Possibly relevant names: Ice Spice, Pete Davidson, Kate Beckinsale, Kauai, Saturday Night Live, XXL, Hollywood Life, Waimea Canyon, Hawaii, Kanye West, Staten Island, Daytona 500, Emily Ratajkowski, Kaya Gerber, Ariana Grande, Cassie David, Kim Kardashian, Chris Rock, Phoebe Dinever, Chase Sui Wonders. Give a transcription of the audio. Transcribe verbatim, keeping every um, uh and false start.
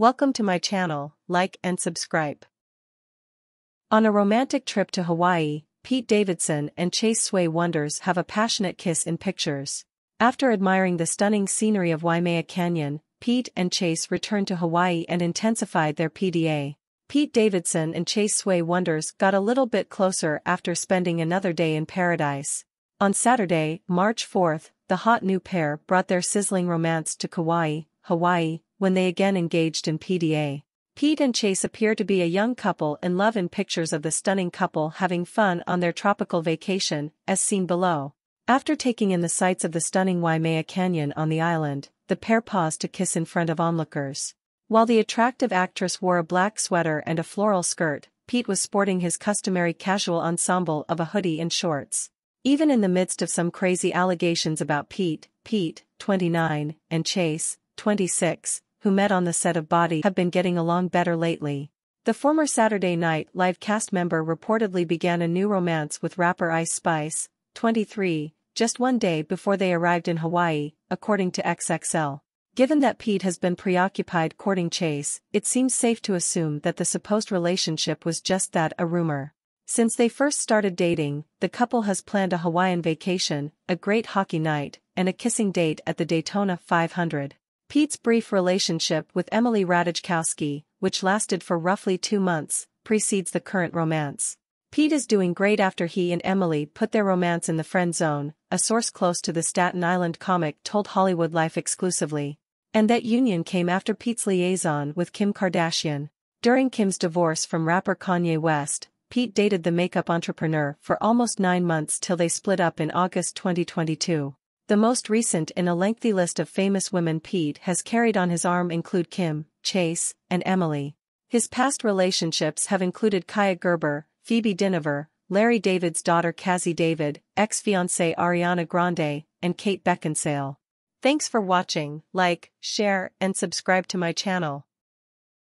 Welcome to my channel, like and subscribe. On a romantic trip to Hawaii, Pete Davidson and Chase Sui Wonders have a passionate kiss in pictures. After admiring the stunning scenery of Waimea Canyon, Pete and Chase returned to Hawaii and intensified their P D A. Pete Davidson and Chase Sui Wonders got a little bit closer after spending another day in paradise. On Saturday, March fourth, the hot new pair brought their sizzling romance to Kauai, Hawaii, when they again engaged in P D A. Pete and Chase appear to be a young couple in love in pictures of the stunning couple having fun on their tropical vacation, as seen below. After taking in the sights of the stunning Waimea Canyon on the island, the pair paused to kiss in front of onlookers. While the attractive actress wore a black sweater and a floral skirt, Pete was sporting his customary casual ensemble of a hoodie and shorts. Even in the midst of some crazy allegations about Pete, Pete, twenty-nine, and Chase, twenty-six, who met on the set of Body, have been getting along better lately. The former Saturday Night Live cast member reportedly began a new romance with rapper Ice Spice, twenty-three, just one day before they arrived in Hawaii, according to X X L. Given that Pete has been preoccupied courting Chase, it seems safe to assume that the supposed relationship was just that, a rumor. Since they first started dating, the couple has planned a Hawaiian vacation, a great hockey night, and a kissing date at the Daytona five hundred. Pete's brief relationship with Emily Ratajkowski, which lasted for roughly two months, precedes the current romance. Pete is doing great after he and Emily put their romance in the friend zone, a source close to the Staten Island comic told Hollywood Life exclusively. And that union came after Pete's liaison with Kim Kardashian. During Kim's divorce from rapper Kanye West, Pete dated the makeup entrepreneur for almost nine months till they split up in August twenty twenty-two. The most recent in a lengthy list of famous women Pete has carried on his arm include Kim, Chase, and Emily. His past relationships have included Kaya Gerber, Phoebe Dinever, Larry David's daughter Cassie David, ex-fiancée Ariana Grande, and Kate Beckinsale. Thanks for watching, like, share, and subscribe to my channel.